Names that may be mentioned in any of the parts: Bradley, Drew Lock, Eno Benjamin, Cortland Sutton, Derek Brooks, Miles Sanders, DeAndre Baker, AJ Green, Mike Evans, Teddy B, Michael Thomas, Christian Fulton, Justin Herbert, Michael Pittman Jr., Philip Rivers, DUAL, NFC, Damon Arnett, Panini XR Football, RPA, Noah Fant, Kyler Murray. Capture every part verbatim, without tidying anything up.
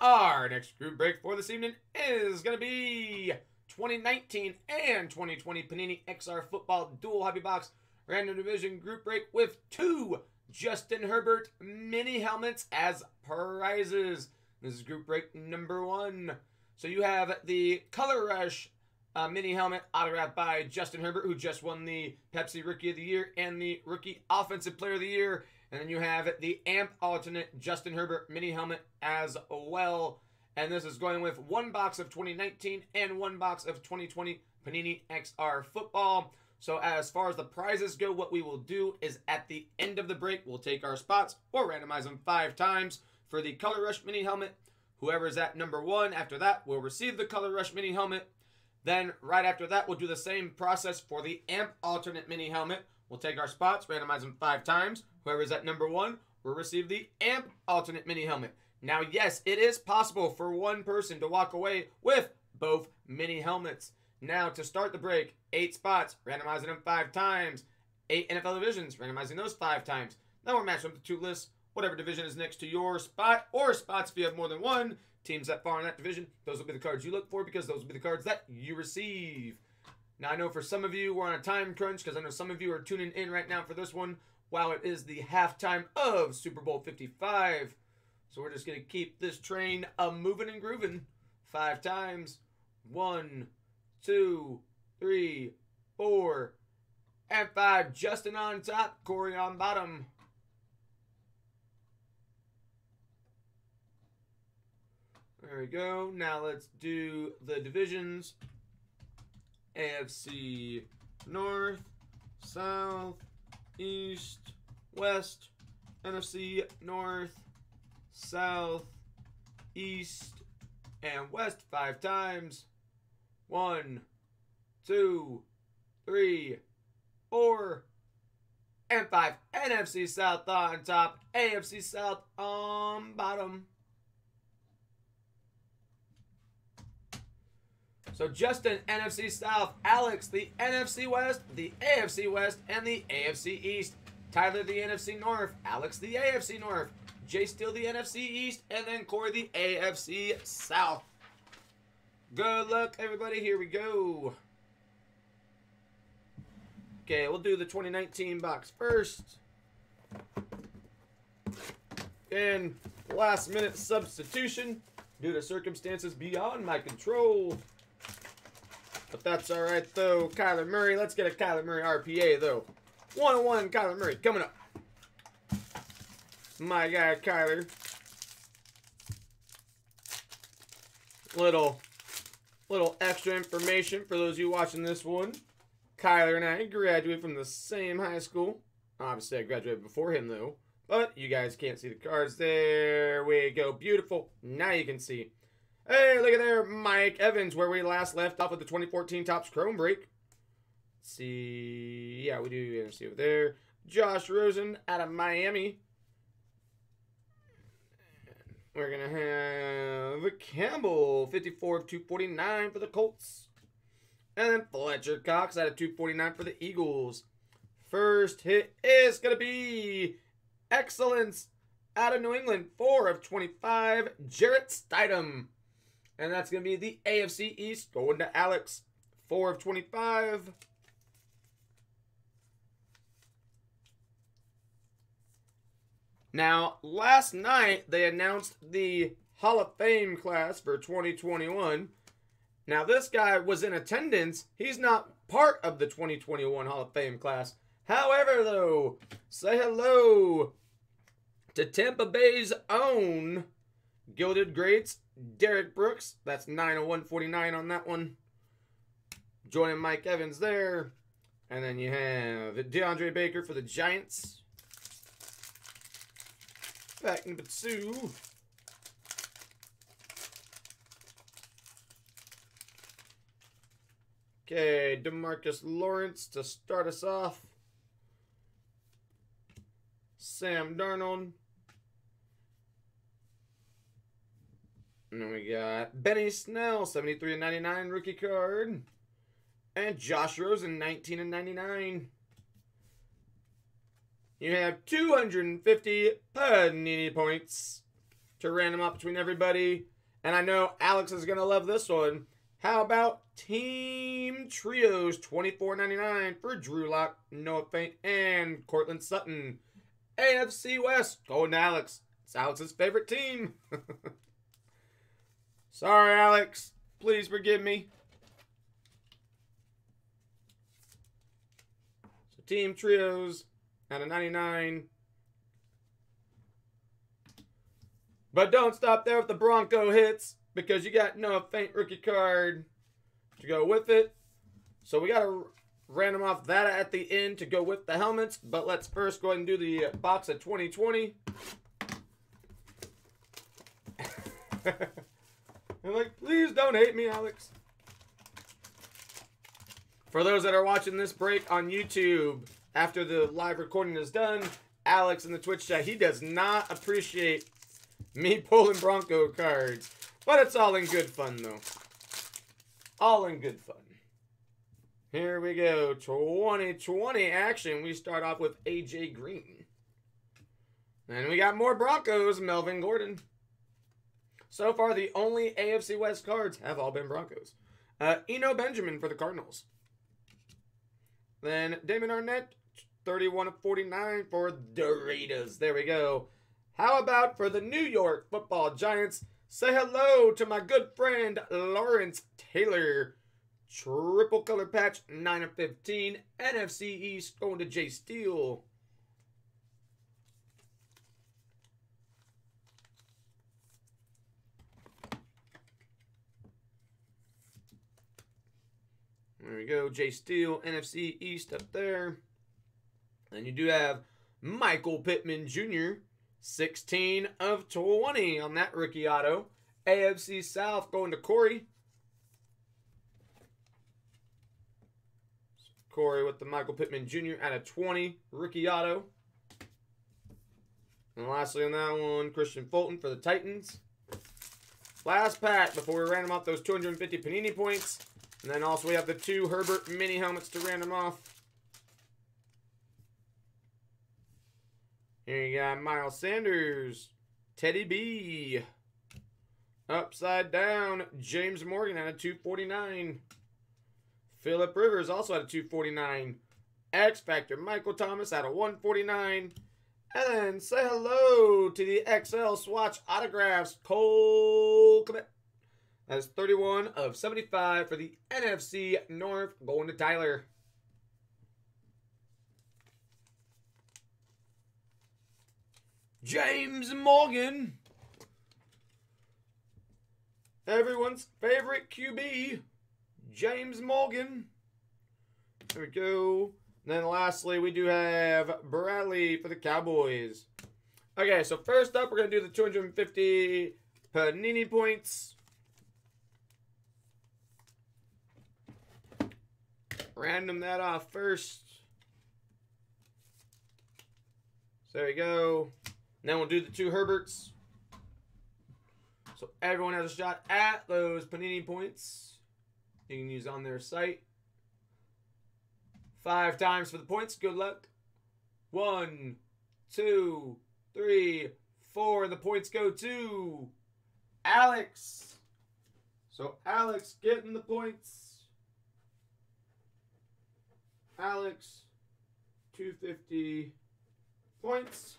Our next group break for this evening is going to be twenty nineteen and twenty twenty Panini X R Football Dual Hobby Box Random Division Group Break with two Justin Herbert mini helmets as prizes. This is group break number one. So you have the Color Rush uh, mini helmet autographed by Justin Herbert, who just won the Pepsi Rookie of the Year and the Rookie Offensive Player of the Year. And then you have the A M P alternate Justin Herbert mini helmet as well. And this is going with one box of twenty nineteen and one box of twenty twenty Panini X R Football. So as far as the prizes go, what we will do is at the end of the break, we'll take our spots or randomize them five times for the Color Rush mini helmet. Whoever's at number one after that will receive the Color Rush mini helmet. Then right after that, we'll do the same process for the A M P alternate mini helmet. We'll take our spots, randomize them five times. Whoever's at number one will receive the A M P alternate mini helmet. Now, yes, it is possible for one person to walk away with both mini helmets. Now, to start the break, eight spots, randomizing them five times. Eight N F L divisions, randomizing those five times. Then we'll match them to two lists. Whatever division is next to your spot, or spots if you have more than one, teams that fall in that division, those will be the cards you look for because those will be the cards that you receive. Now, I know for some of you, we're on a time crunch because I know some of you are tuning in right now for this one while it is the halftime of Super Bowl fifty-five. So we're just going to keep this train a moving and grooving five times. One, two, three, four, and five. Justin on top, Corey on bottom. There we go. Now let's do the divisions. A F C North, South, East, West, N F C North, South, East, and West five times. One, two, three, four, and five. N F C South on top, A F C South on bottom. So Justin, N F C South, Alex, the N F C West, the A F C West, and the A F C East. Tyler, the N F C North, Alex, the A F C North, Jay Steele, the N F C East, and then Corey, the A F C South. Good luck, everybody. Here we go. Okay, we'll do the twenty nineteen box first. And last-minute substitution due to circumstances beyond my control. But that's all right, though. Kyler Murray. Let's get a Kyler Murray R P A, though. one oh one Kyler Murray coming up. My guy, Kyler. Little, little extra information for those of you watching this one. Kyler and I graduated from the same high school. Obviously, I graduated before him, though. But you guys can't see the cards. There we go. Beautiful. Now you can see. Hey, look at there, Mike Evans, where we last left off with the twenty fourteen Topps Chrome break. Let's see, yeah, we do N F C over there. Josh Rosen out of Miami. We're going to have Campbell, fifty-four of two forty-nine for the Colts. And then Fletcher Cox out of two forty-nine for the Eagles. First hit is going to be Excellence out of New England, four of twenty-five, Jarrett Stidham. And that's going to be the A F C East going to Alex, four of twenty-five. Now, last night, they announced the Hall of Fame class for twenty twenty-one. Now, this guy was in attendance. He's not part of the twenty twenty-one Hall of Fame class. However, though, say hello to Tampa Bay's own Gilded Greats, Derek Brooks, that's nine of one forty-nine on that one. Joining Mike Evans there. And then you have DeAndre Baker for the Giants. Back in Batsu. Okay, Demarcus Lawrence to start us off. Sam Darnold. And then we got Benny Snell, seventy-three of ninety-nine rookie card. And Josh Rosen, nineteen of ninety-nine. You have two hundred fifty Panini points to random up between everybody. And I know Alex is going to love this one. How about Team Trios, twenty-four ninety-nine for Drew Lock, Noah Fant, and Cortland Sutton. A F C West, going to Alex. It's Alex's favorite team. Sorry, Alex. Please forgive me. So Team Trios out of ninety-nine. But don't stop there with the Bronco hits, because you got Noah Fant rookie card to go with it. So we got to random off that at the end to go with the helmets. But let's first go ahead and do the box of twenty twenty. I'm like, please don't hate me, Alex. For those that are watching this break on YouTube, after the live recording is done, Alex in the Twitch chat, he does not appreciate me pulling Bronco cards. But it's all in good fun, though. All in good fun. Here we go. twenty twenty action. We start off with A J Green. And we got more Broncos, Melvin Gordon. So far, the only A F C West cards have all been Broncos. Uh, Eno Benjamin for the Cardinals. Then Damon Arnett, thirty-one of forty-nine for the Raiders. There we go. How about for the New York Football Giants? Say hello to my good friend, Lawrence Taylor. Triple color patch, nine of fifteen. N F C East going to Jay Steele. There we go. Jay Steele, N F C East up there. And you do have Michael Pittman Junior sixteen of twenty on that rookie auto. A F C South going to Corey. So Corey with the Michael Pittman Junior out of twenty rookie auto. And lastly on that one, Christian Fulton for the Titans. Last pack before we random off those two hundred fifty Panini points. And then also we have the two Herbert mini helmets to random off. Here you got Miles Sanders, Teddy B, upside down, James Morgan out of two forty-nine. Philip Rivers also out of two forty-nine. X Factor, Michael Thomas out of one forty-nine. And then say hello to the X L Swatch autographs, Cole. That's thirty-one of seventy-five for the N F C North, going to Tyler. James Morgan, everyone's favorite Q B, James Morgan. There we go. And then lastly, we do have Bradley for the Cowboys. Okay, so first up, we're going to do the two hundred fifty Panini points. Random that off first. So there we go. Then we'll do the two Herberts. So everyone has a shot at those Panini points. You can use on their site. Five times for the points. Good luck. One, two, three, four. The points go to Alex. So Alex getting the points. Alex, two hundred fifty points.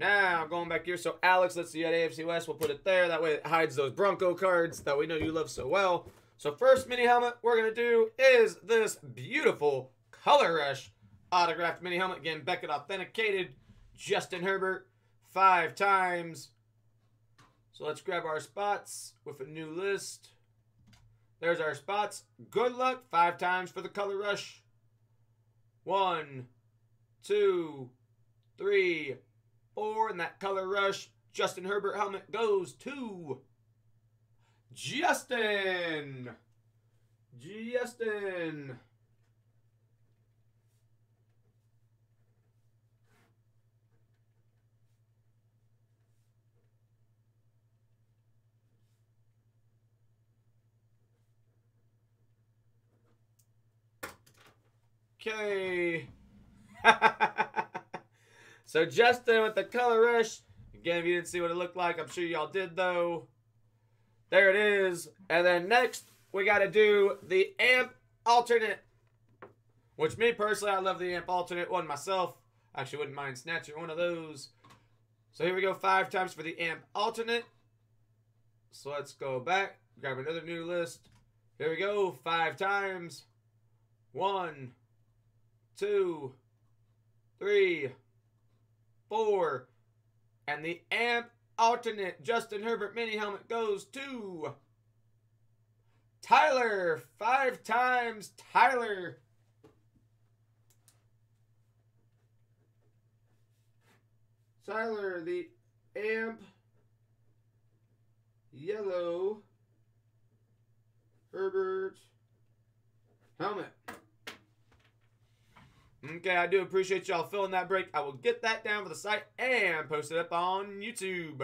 Now, going back here, so Alex, let's see at A F C West. We'll put it there. That way it hides those Bronco cards that we know you love so well. So first mini helmet we're going to do is this beautiful Color Rush autographed mini helmet. Again, Beckett authenticated, Justin Herbert, five times. So let's grab our spots with a new list. There's our spots. Good luck, five times for the Color Rush. One, two, three, four, and that Color Rush Justin Herbert helmet goes to Justin. Justin. Okay. So Justin with the color rush. Again, if you didn't see what it looked like, I'm sure y'all did though. There it is. And then next, we got to do the Amp Alternate. Which me personally, I love the Amp Alternate one myself. I actually wouldn't mind snatching one of those. So here we go, five times for the Amp Alternate. So let's go back, grab another new list. Here we go, five times. One, two, three, four. And the Amp Alternate Justin Herbert mini helmet goes to Tyler. Five times, Tyler. Tyler, the Amp Yellow Herbert helmet. Okay, I do appreciate y'all filling that break. I will get that down for the site and post it up on YouTube.